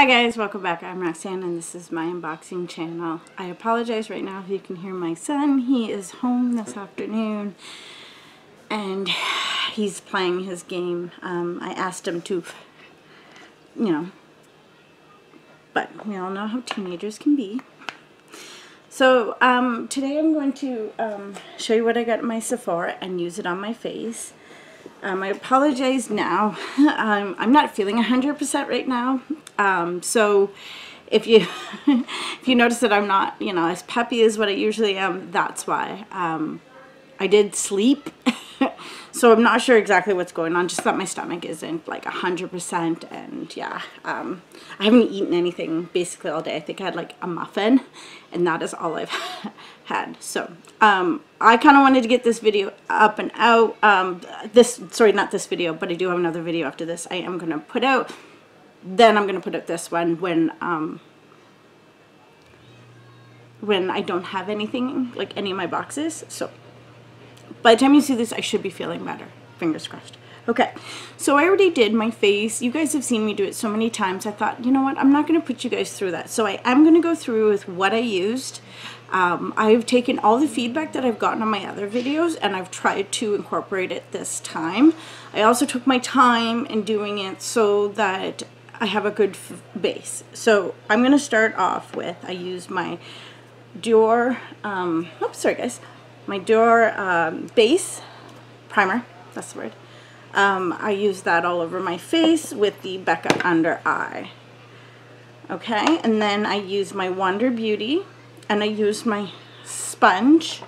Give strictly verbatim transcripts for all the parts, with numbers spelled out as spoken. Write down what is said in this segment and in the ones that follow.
Hi guys, welcome back. I'm Roxanne and this is my unboxing channel. I apologize right now if you can hear my son. He is home this afternoon and he's playing his game. Um, I asked him to, you know, but we all know how teenagers can be. So um, today I'm going to um, show you what I got in my Sephora and use it on my face. Um, I apologize now. um, I'm not feeling one hundred percent right now. Um, so if you if you notice that I'm not, you know, as peppy as what I usually am, that's why. Um, I did sleep, so I'm not sure exactly what's going on, just that my stomach isn't like one hundred percent, and yeah, um, I haven't eaten anything basically all day. I think I had like a muffin, and that is all I've had. So um, I kind of wanted to get this video up and out. Um, this, sorry, not this video, but I do have another video after this I am going to put out. Then I'm going to put up this one when um, when I don't have anything, like any of my boxes. So by the time you see this, I should be feeling better. Fingers crossed. Okay, so I already did my face. You guys have seen me do it so many times. I thought, you know what, I'm not going to put you guys through that. So I am going to go through with what I used. Um, I've taken all the feedback that I've gotten on my other videos and I've tried to incorporate it this time. I also took my time in doing it so that I have a good f base. So I'm going to start off with, I used my Dior, um, oops, sorry guys, my Dior um, base primer, that's the word. Um, I used that all over my face with the Becca under eye. Okay, and then I used my Wonder Beauty and I used my sponge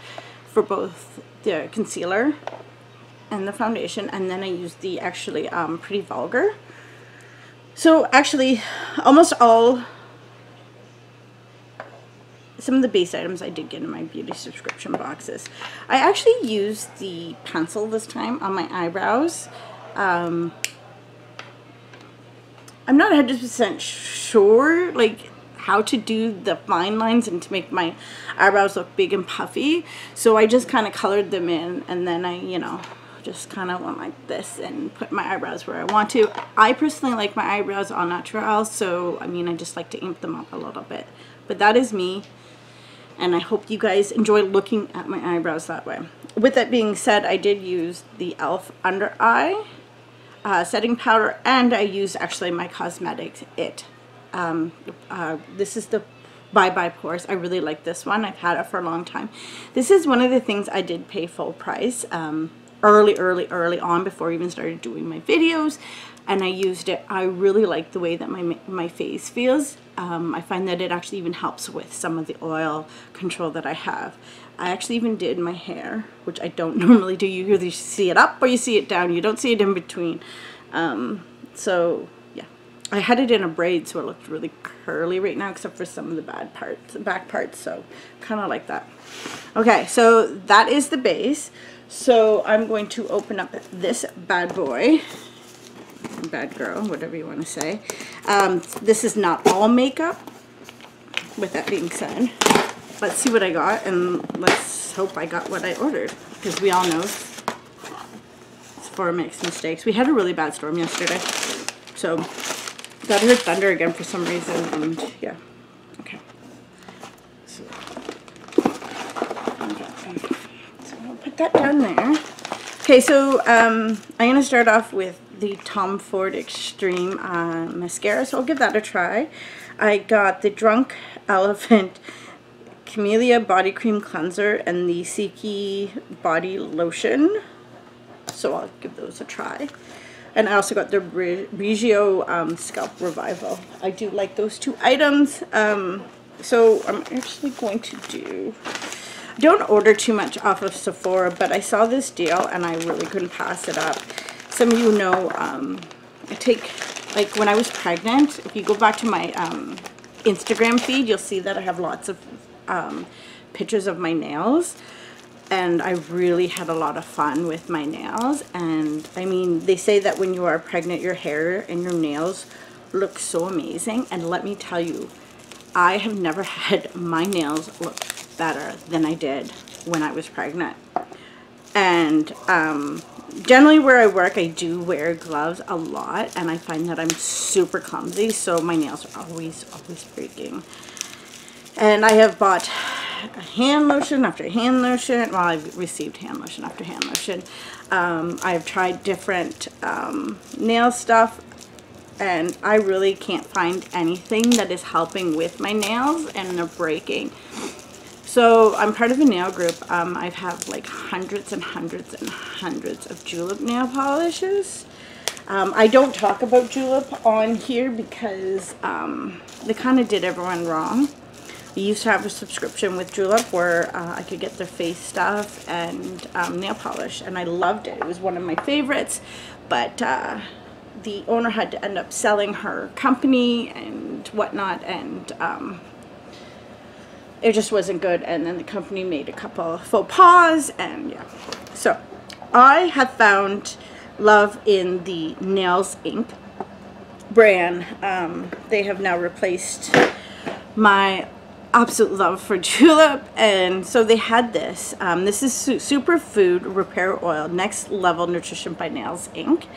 for both the concealer and the foundation, and then I used the actually um, Pretty Vulgar. So actually almost all, some of the base items I did get in my beauty subscription boxes. I actually used the pencil this time on my eyebrows. Um, I'm not one hundred percent sure like how to do the fine lines and to make my eyebrows look big and puffy. So I just kind of colored them in and then I, you know, just kind of went like this and put my eyebrows where I want to. I personally like my eyebrows all natural, so I mean I just like to amp them up a little bit. But that is me, and I hope you guys enjoy looking at my eyebrows that way. With that being said, I did use the e l f under eye uh, setting powder, and I used actually my Cosmetics It. Um, uh, this is the Bye Bye Pores. I really like this one. I've had it for a long time. This is one of the things I did pay full price. Um, early early early on before I even started doing my videos, and I used it. I really like the way that my my face feels. um, I find that it actually even helps with some of the oil control that I have. I actually even did my hair, which I don't normally do. You either see it up or you see it down, you don't see it in between. Um, so yeah, I had it in a braid so it looked really curly right now, except for some of the bad parts, the back parts, so kind of like that. Okay, so that is the base. So I'm going to open up this bad boy, bad girl, whatever you want to say. Um, this is not all makeup, with that being said. Let's see what I got, and let's hope I got what I ordered, because we all know Sephora makes mistakes. We had a really bad storm yesterday, so got her thunder again for some reason, and yeah. Okay. So, that down there. Okay, so um, I'm going to start off with the Tom Ford Extreme uh, mascara, so I'll give that a try. I got the Drunk Elephant Camellia Body Cream Cleanser and the Seeky Body Lotion, so I'll give those a try. And I also got the Reggio um, Scalp Revival. I do like those two items, um, so I'm actually going to do... Don't order too much off of Sephora, but I saw this deal and I really couldn't pass it up. Some of you know, um, I take, like when I was pregnant, if you go back to my um, Instagram feed, you'll see that I have lots of um, pictures of my nails. And I really had a lot of fun with my nails. And I mean, they say that when you are pregnant, your hair and your nails look so amazing. And let me tell you, I have never had my nails look better than I did when I was pregnant. And um, generally where I work, I do wear gloves a lot, and I find that I'm super clumsy, so my nails are always, always breaking. And I have bought hand lotion after hand lotion. Well, I've received hand lotion after hand lotion. Um, I've tried different um, nail stuff, and I really can't find anything that is helping with my nails, and they're breaking. So I'm part of a nail group. Um, I've had like hundreds and hundreds and hundreds of Julep nail polishes. Um, I don't talk about Julep on here because um, they kind of did everyone wrong. I used to have a subscription with Julep where uh, I could get their face stuff and um, nail polish, and I loved it. It was one of my favorites, but uh, the owner had to end up selling her company and whatnot, and um, it just wasn't good, and then the company made a couple faux pas, and yeah. So I have found love in the Nails Incorporated brand. Um, they have now replaced my absolute love for Julep, and so they had this. Um, this is su Superfood Repair Oil, Next Level Nutrition by Nails Incorporated.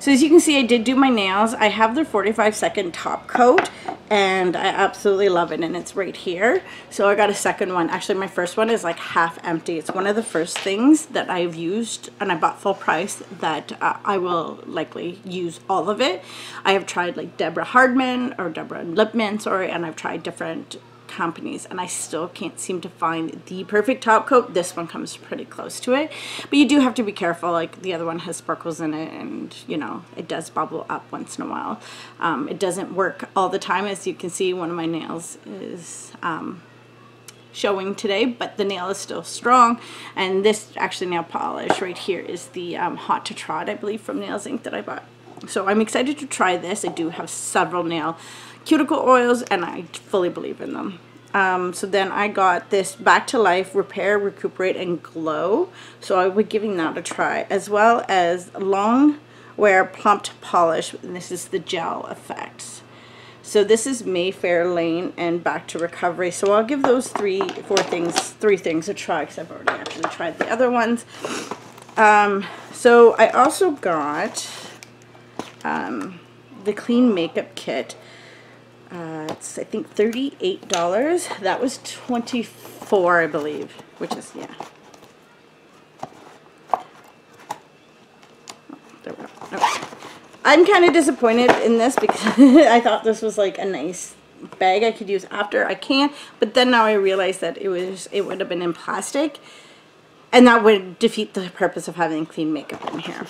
So as you can see, I did do my nails. I have their forty-five second top coat, and I absolutely love it, and it's right here. So I got a second one. Actually, my first one is like half empty. It's one of the first things that I've used, and I bought full price, that uh, I will likely use all of it. I have tried like Deborah Hardman or Deborah Lipman, sorry, and I've tried different companies, and I still can't seem to find the perfect top coat. This one comes pretty close to it, but you do have to be careful. Like, the other one has sparkles in it, and you know, it does bubble up once in a while. Um, it doesn't work all the time. As you can see, one of my nails is um, showing today, but the nail is still strong. And this actually nail polish right here is the um, Hot to Trot, I believe, from Nails Incorporated that I bought. So I'm excited to try this. I do have several nail cuticle oils, and I fully believe in them. Um, so then I got this Back to Life Repair, Recuperate, and Glow. So I would be giving that a try, as well as Long Wear Plumped Polish, and this is the Gel Effects. So this is Mayfair Lane and Back to Recovery. So I'll give those three, four things, three things a try, because I've already actually tried the other ones. Um, so I also got um, the Clean Makeup Kit. Uh, it's, I think, thirty-eight dollars. That was twenty-four dollars, I believe, which is, yeah. Oh, there we go. Okay. I'm kind of disappointed in this because I thought this was like a nice bag I could use after. I can't, but then now I realize that it was, it would have been in plastic, and that would defeat the purpose of having clean makeup in here.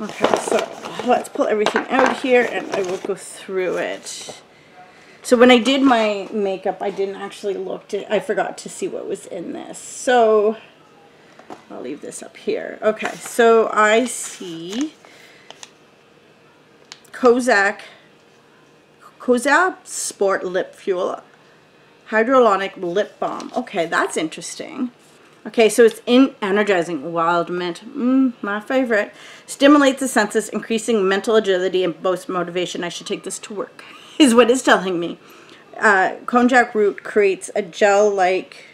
Okay, so let's pull everything out here, and I will go through it. So when I did my makeup, I didn't actually look to, I forgot to see what was in this. So I'll leave this up here. Okay, so I see Kosas Kosas Sport Lip Fuel Hyaluronic Lip Balm. Okay, that's interesting. Okay, so it's in energizing wild mint, mm, my favorite. Stimulates the senses, increasing mental agility and boosts motivation. I should take this to work, is what it's telling me. Uh, konjac root creates a gel-like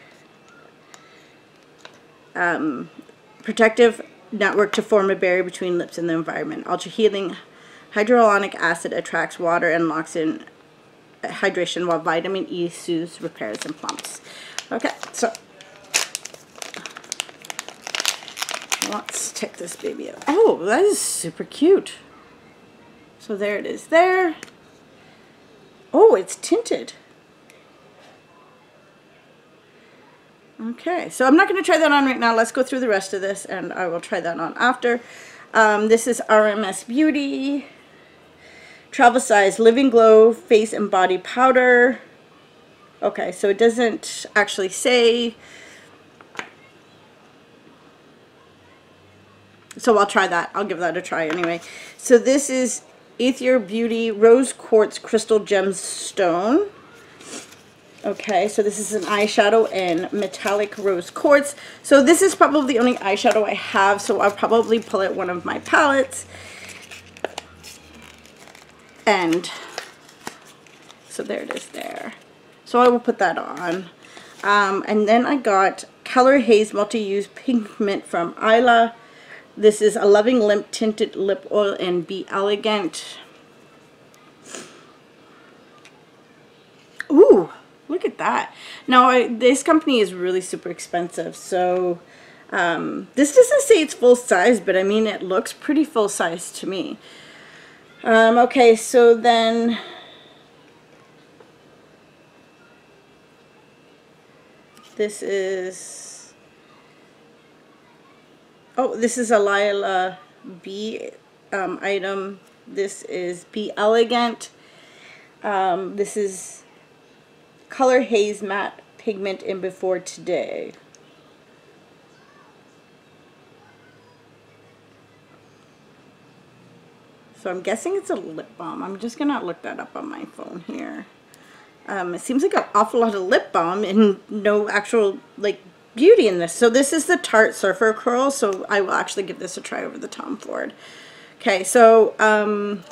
um, protective network to form a barrier between lips and the environment. Ultra-healing hyaluronic acid attracts water and locks in hydration, while vitamin E soothes, repairs, and plumps. Okay, so let's check this baby out. Oh, that is super cute. So there it is there. Oh, it's tinted. Okay, so I'm not going to try that on right now. Let's go through the rest of this, and I will try that on after. Um, this is R M S Beauty. Travel size Living Glow Face and Body Powder. Okay, so it doesn't actually say. So I'll try that. I'll give that a try anyway. So this is Aether Beauty Rose Quartz Crystal Gemstone. Okay, so this is an eyeshadow in metallic rose quartz. So this is probably the only eyeshadow I have, so I'll probably pull out one of my palettes. And so there it is there. So I will put that on. Um, and then I got Color Haze Multi-Use Pigment from Isla. This is a Loving Limp Tinted Lip Oil in Be Elegant. Ooh, look at that. Now, I, this company is really super expensive, so um, this doesn't say it's full size, but I mean, it looks pretty full size to me. Um, okay, so then... This is... Oh, this is a Lila B um, item. This is Be Elegant. Um, this is Color Haze Matte Pigment in Before Today. So I'm guessing it's a lip balm. I'm just going to look that up on my phone here. Um, it seems like an awful lot of lip balm and no actual, like, beauty in this. So this is the Tarte Surfer Curl, so I will actually give this a try over the Tom Ford. Okay, so, um...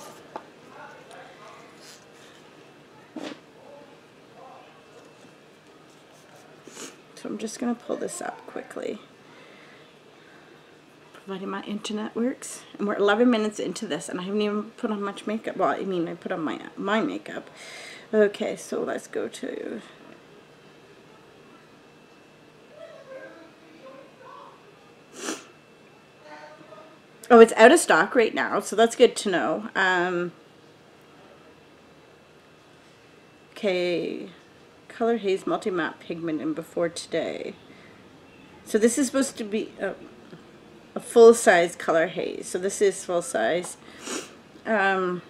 so I'm just going to pull this up quickly. Providing my internet works. And we're eleven minutes into this, and I haven't even put on much makeup. Well, I mean, I put on my, my makeup. Okay, so let's go to... Oh, it's out of stock right now, so that's good to know. Um, okay, Color Haze Multi-Matte Pigment in Before Today. So this is supposed to be a, a full-size Color Haze, so this is full-size. Um...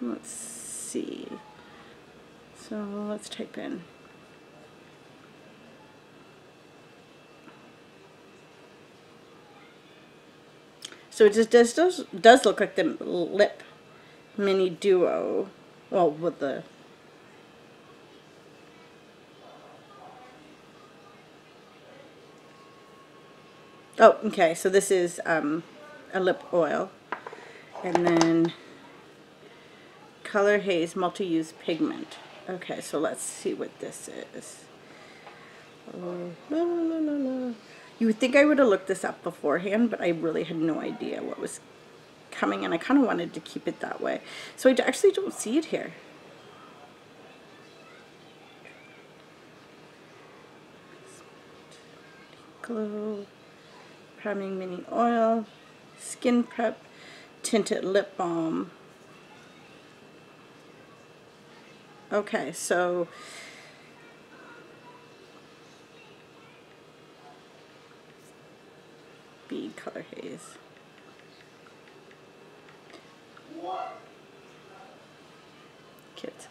Let's see. So let's type in. So it just does does, does look like the lip mini duo. Well, with the. Oh, okay. So this is um, a lip oil, and then. Color Haze Multi-Use Pigment. Okay, so let's see what this is. Oh, la, la, la, la. You would think I would have looked this up beforehand, but I really had no idea what was coming, and I kind of wanted to keep it that way. So I actually don't see it here. Glow, Priming Mini Oil, Skin Prep, Tinted Lip Balm. Okay, so bead Color Haze. Kids.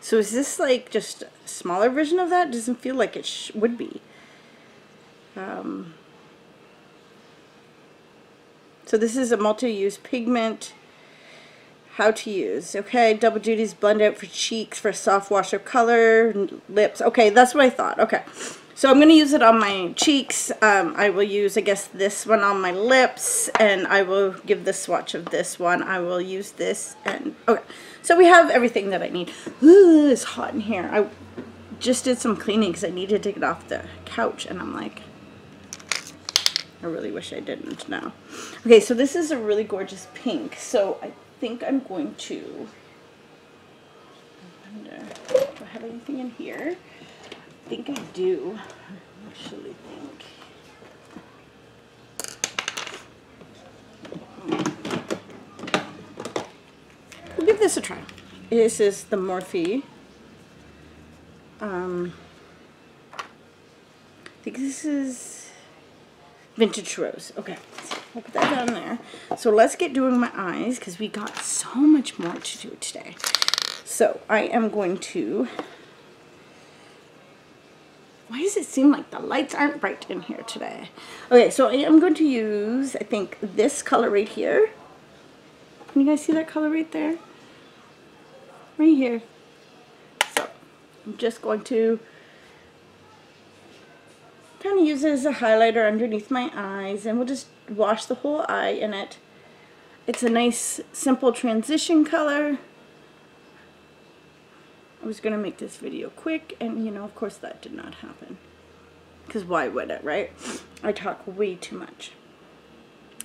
So is this like just a smaller version of that? Doesn't feel like it sh would be. Um. So this is a multi-use pigment. How to use. Okay, double duties, blend out for cheeks, for soft wash of color, lips. Okay, that's what I thought. Okay, so I'm going to use it on my cheeks. Um, I will use, I guess, this one on my lips, and I will give the swatch of this one. I will use this, and okay. So we have everything that I need. Ooh, it's hot in here. I just did some cleaning because I needed to get off the couch, and I'm like... I really wish I didn't now. Okay, so this is a really gorgeous pink. So I think I'm going to... I wonder, do I have anything in here? I think I do. I actually think. We'll give this a try. This is the Morphe. Um, I think this is... Vintage Rose. Okay, I'll put that down there. So let's get doing my eyes because we got so much more to do today. So I am going to... Why does it seem like the lights aren't bright in here today? Okay, so I am going to use, I think, this color right here. Can you guys see that color right there? Right here. So I'm just going to... kind of use it as a highlighter underneath my eyes, and we'll just wash the whole eye in it. It's a nice, simple transition color. was going to make this video quick, and you know, of course that did not happen. Because why would it, right? I talk way too much.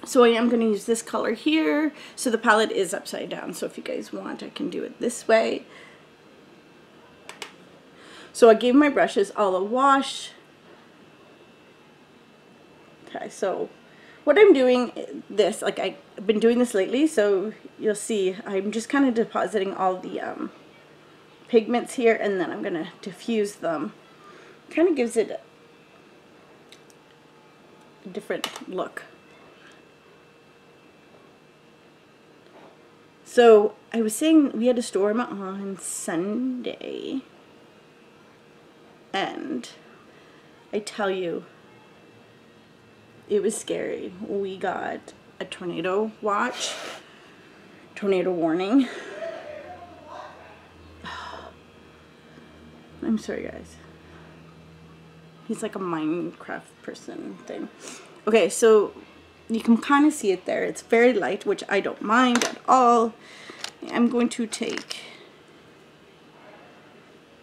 So I am going to use this color here. So the palette is upside down, so if you guys want, I can do it this way. So I gave my brushes all a wash. Okay, so what I'm doing this, like I've been doing this lately, so you'll see I'm just kind of depositing all the um, pigments here, and then I'm going to diffuse them. Kind of gives it a different look. So I was saying we had a storm on Sunday, and I tell you, it was scary. We got a tornado watch, tornado warning. I'm sorry, guys. He's like a Minecraft person thing. Okay, so you can kind of see it there. It's very light, which I don't mind at all. I'm going to take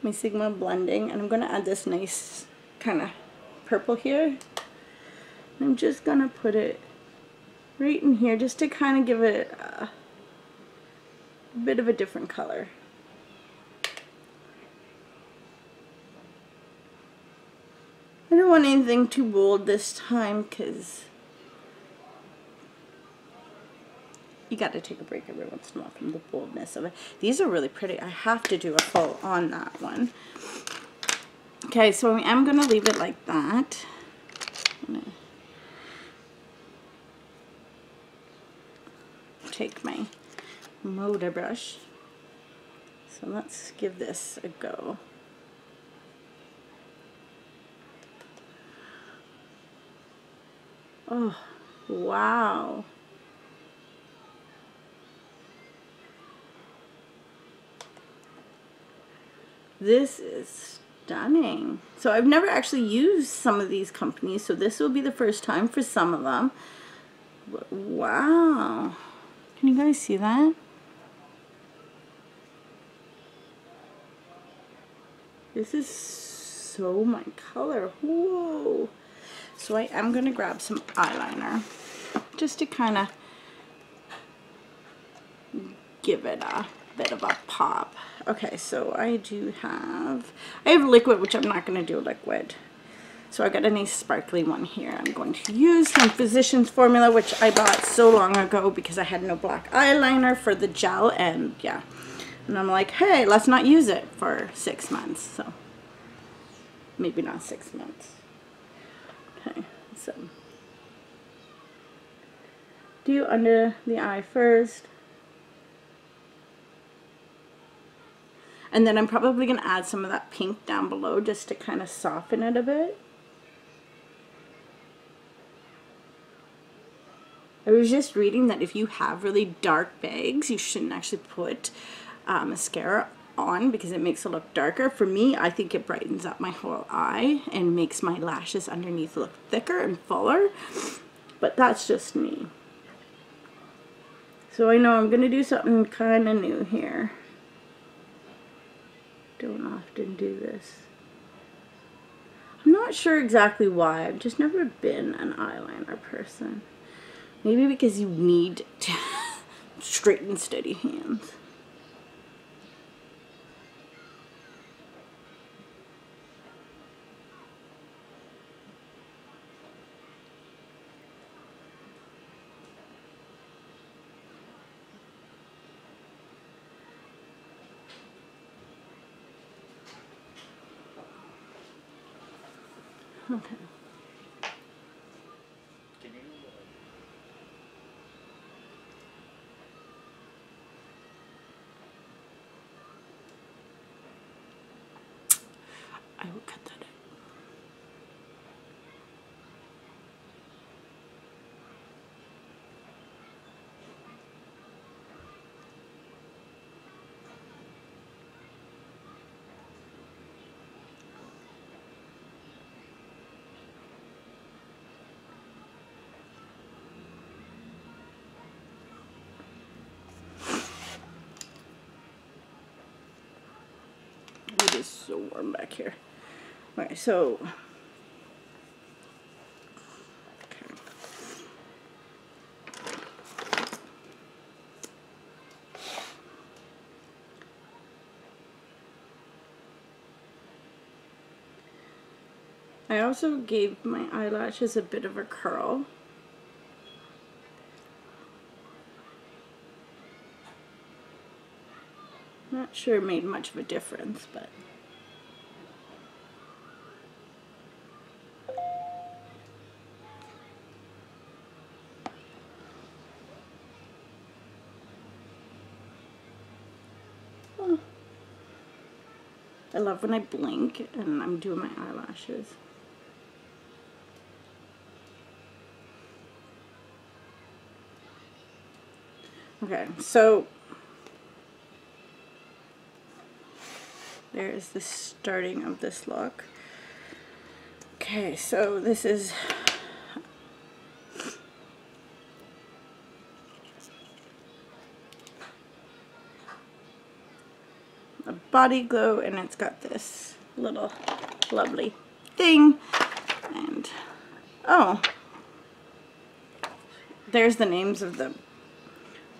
my Sigma blending, and I'm going to add this nice kind of purple here. I'm just going to put it right in here just to kind of give it a, a bit of a different color. I don't want anything too bold this time, because you got to take a break every once in a while from the boldness of it. These are really pretty. I have to do a full on that one. Okay, so I'm going to leave it like that. Take my Moda brush. So let's give this a go. Oh, wow. This is stunning. So I've never actually used some of these companies, so this will be the first time for some of them. But wow. Can you guys see that? This is so my color. Whoa. So I am going to grab some eyeliner just to kind of give it a bit of a pop. Okay, so I do have, I have liquid, which I'm not going to do liquid. So I got a nice sparkly one here. I'm going to use from Physicians Formula, which I bought so long ago because I had no black eyeliner for the gel, and yeah. And I'm like, hey, let's not use it for six months. So maybe not six months. Okay, so do under the eye first. And then I'm probably going to add some of that pink down below just to kind of soften it a bit. I was just reading that if you have really dark bags, you shouldn't actually put uh, mascara on because it makes it look darker. For me, I think it brightens up my whole eye and makes my lashes underneath look thicker and fuller. But that's just me. So I know I'm going to do something kind of new here. Don't often do this. I'm not sure exactly why. I've just never been an eyeliner person. Maybe because you need to straight and steady hands. Okay. I will cut that out. is so warm back here. Okay, so okay. I also gave my eyelashes a bit of a curl. Not sure it made much of a difference, but oh. I love when I blink and I'm doing my eyelashes. Okay, so there is the starting of this look. Okay, so this is a body glow, and it's got this little lovely thing. And oh, there's the names of them.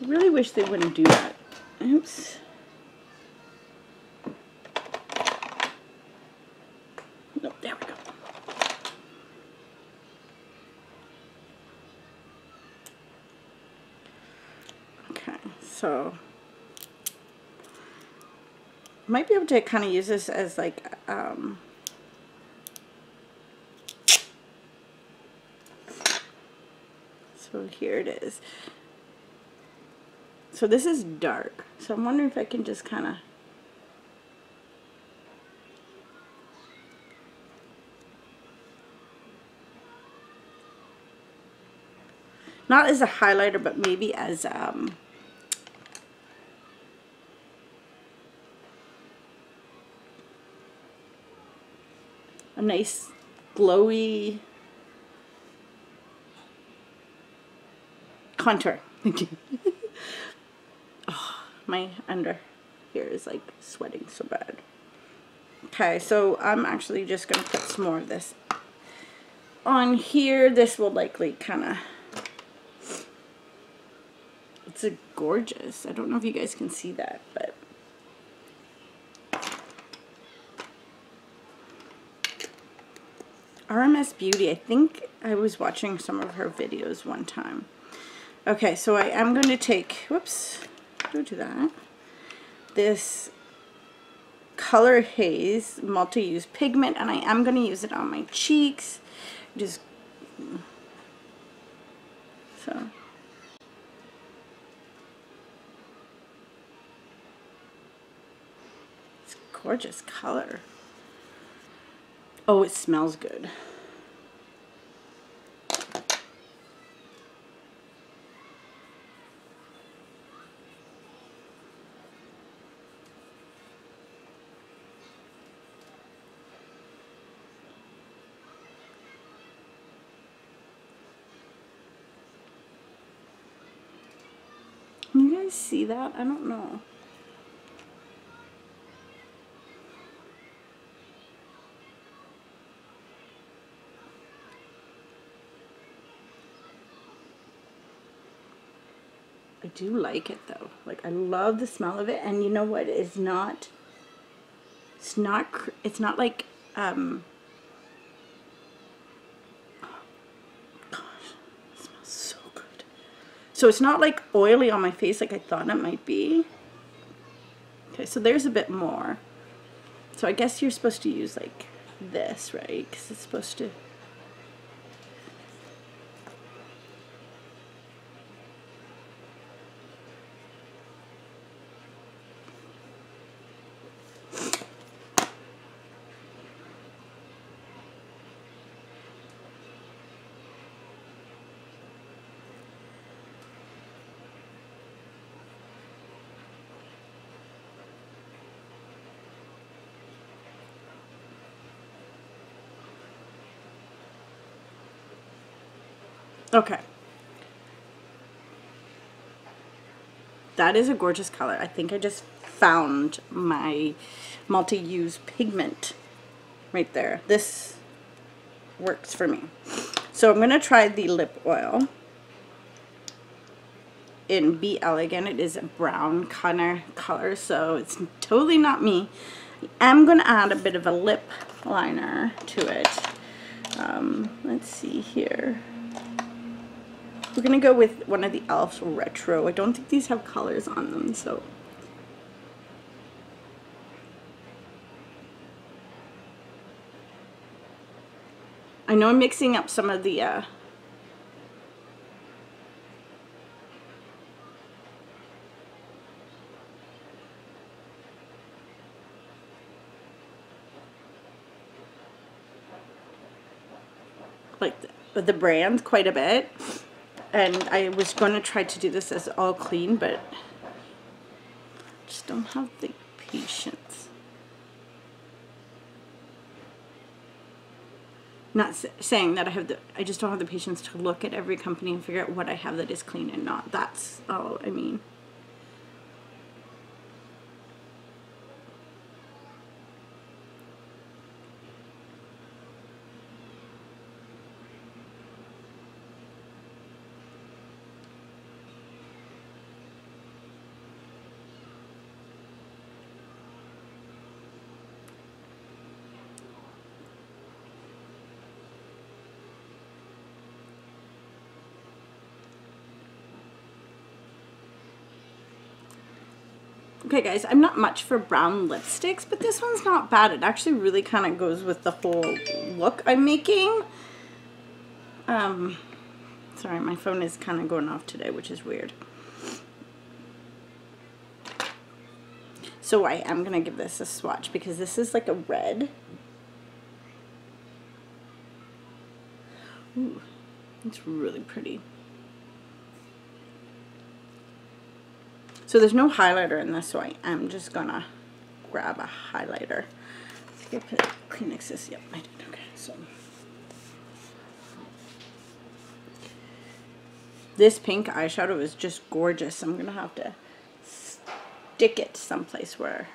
I really wish they wouldn't do that. Oops. So I might be able to kind of use this as like um, so here it is. So this is dark, so I'm wondering if I can just kind of not as a highlighter, but maybe as um a nice glowy contour. Oh, my under here is like sweating so bad. Okay, so I'm actually just going to put some more of this on here. This will likely kind of, it's a gorgeous, I don't know if you guys can see that, but R M S Beauty, I think I was watching some of her videos one time. Okay, so I am going to take, whoops, go to that, this Color Haze multi-use pigment, and I am going to use it on my cheeks. Just, so. It's a gorgeous color. Oh, it smells good. Can you guys see that? I don't know. I do like it though. Like, I love the smell of it, and you know what? It's not. It's not. It's not like. Um, oh, gosh, it smells so good. So it's not like oily on my face like I thought it might be. Okay, so there's a bit more. So I guess you're supposed to use like this, right? Because it's supposed to. Okay, that is a gorgeous color. I think I just found my multi-use pigment right there. This works for me. So I'm going to try the lip oil in Be Elegant. It is a brown color, color, so it's totally not me. I'm going to add a bit of a lip liner to it. Um, let's see here. We're going to go with one of the e l f Retro. I don't think these have colors on them, so... I know I'm mixing up some of the uh, like the, the brands quite a bit, and I was going to try to do this as all clean, but just don't have the patience. Not saying that I have the, I just don't have the patience to look at every company and figure out what I have that is clean and not. That's all I mean. Okay guys, I'm not much for brown lipsticks, but this one's not bad. It actually really kind of goes with the whole look I'm making. Um, sorry, my phone is kind of going off today, which is weird. So I am going to give this a swatch because this is like a red. Ooh, it's really pretty. So there's no highlighter in this, so I am just gonna grab a highlighter. I think I put Kleenex this. Yep, I did. Okay, so this pink eyeshadow is just gorgeous. I'm gonna have to stick it someplace where.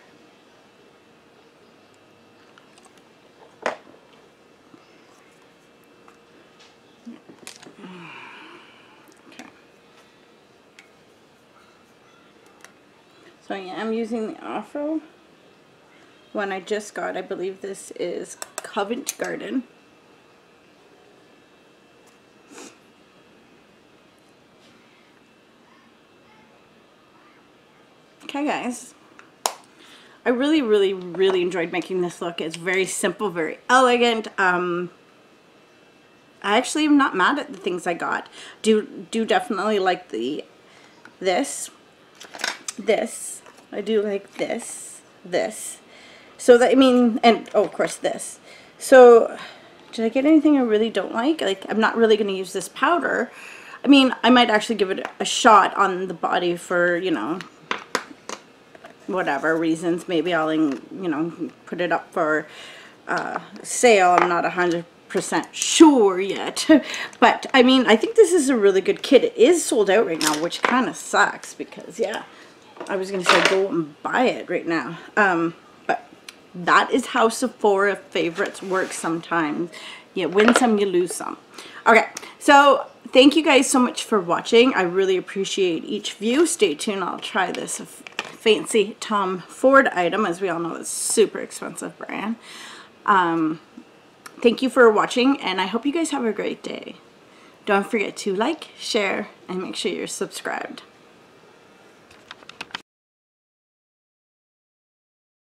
So yeah, I'm using the Afro one I just got. I believe this is Covent Garden. Okay guys, I really, really, really enjoyed making this look. It's very simple, very elegant. Um, I actually am not mad at the things I got. Do, do definitely like the, this. This I do like this this so that I mean and oh of course this. So did I get anything I really don't like? Like I'm not really going to use this powder. I mean, I might actually give it a shot on the body for, you know, whatever reasons. Maybe I'll, you know, put it up for uh, sale. I'm not a hundred percent sure yet. But I mean, I think this is a really good kit. It is sold out right now, which kind of sucks because yeah, I was going to say go and buy it right now. Um, but that is how Sephora favorites work sometimes. You win some, you lose some. Okay, so thank you guys so much for watching. I really appreciate each view. Stay tuned. I'll try this fancy Tom Ford item. As we all know, it's a super expensive brand. Um, thank you for watching, and I hope you guys have a great day. Don't forget to like, share, and make sure you're subscribed.